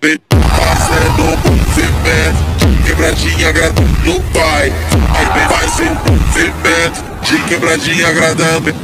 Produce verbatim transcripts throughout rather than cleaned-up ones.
bit. Fazendo um movimento, quebradinha agradando pai. Aí faz um movimento de quebradinha agradando.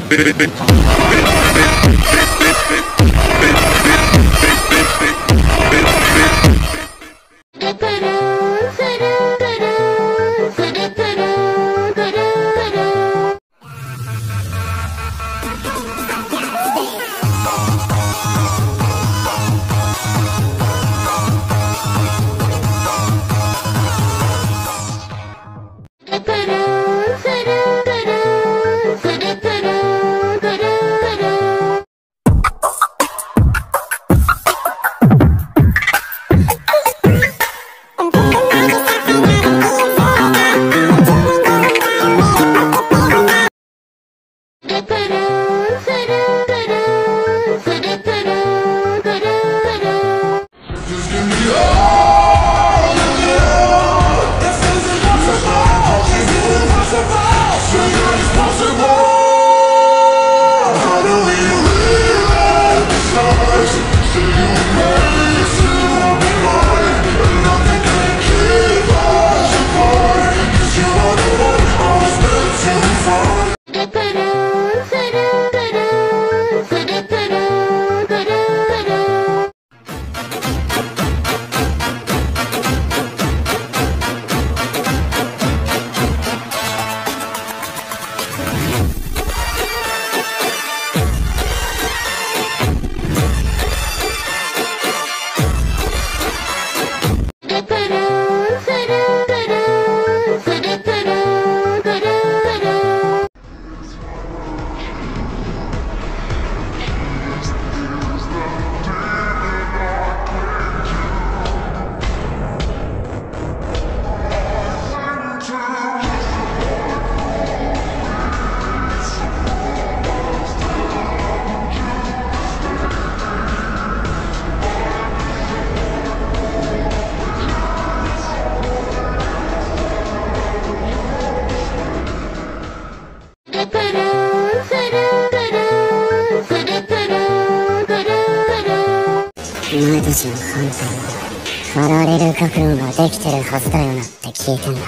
今たちの本体は割られる覚悟ができてるはずだよなって聞いてんだ。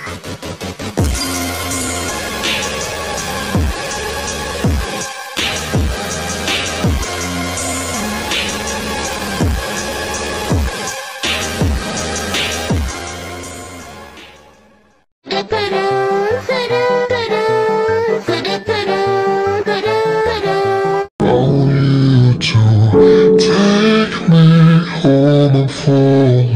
Oh,